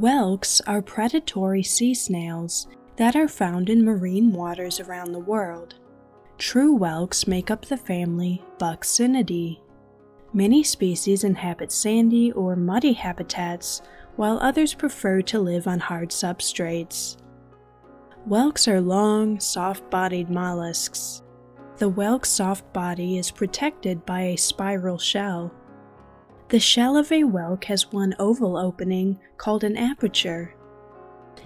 Whelks are predatory sea snails that are found in marine waters around the world. True whelks make up the family Buccinidae. Many species inhabit sandy or muddy habitats, while others prefer to live on hard substrates. Whelks are long, soft-bodied mollusks. The whelk's soft body is protected by a spiral shell. The shell of a whelk has one oval opening called an aperture.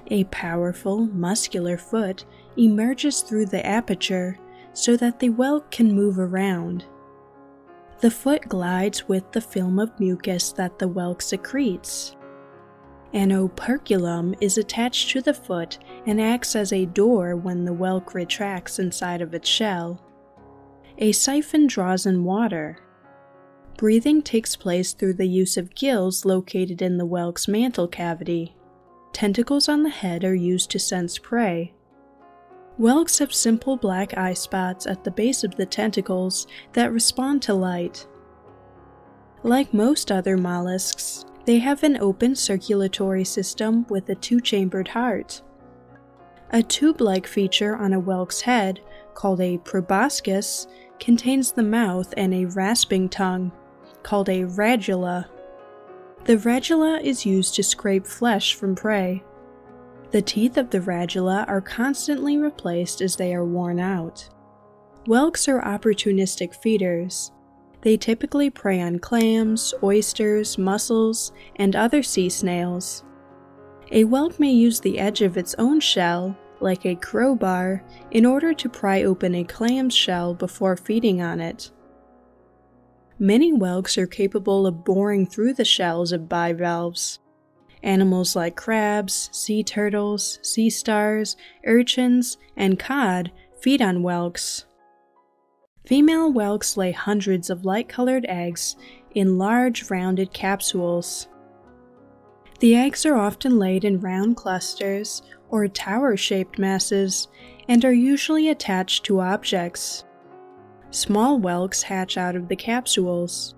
A powerful, muscular foot emerges through the aperture so that the whelk can move around. The foot glides with the film of mucus that the whelk secretes. An operculum is attached to the foot and acts as a door when the whelk retracts inside of its shell. A siphon draws in water. Breathing takes place through the use of gills located in the whelk's mantle cavity. Tentacles on the head are used to sense prey. Whelks have simple black eye spots at the base of the tentacles that respond to light. Like most other mollusks, they have an open circulatory system with a two-chambered heart. A tube-like feature on a whelk's head, called a proboscis, contains the mouth and a rasping tongue, called a radula. The radula is used to scrape flesh from prey. The teeth of the radula are constantly replaced as they are worn out. Whelks are opportunistic feeders. They typically prey on clams, oysters, mussels, and other sea snails. A whelk may use the edge of its own shell, like a crowbar, in order to pry open a clam's shell before feeding on it. Many whelks are capable of boring through the shells of bivalves. Animals like crabs, sea turtles, sea stars, urchins, and cod feed on whelks. Female whelks lay hundreds of light-colored eggs in large, rounded capsules. The eggs are often laid in round clusters or tower-shaped masses and are usually attached to objects. Small whelks hatch out of the capsules.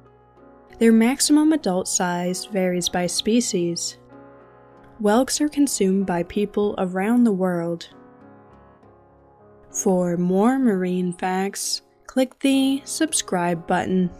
Their maximum adult size varies by species. Whelks are consumed by people around the world. For more marine facts, click the subscribe button.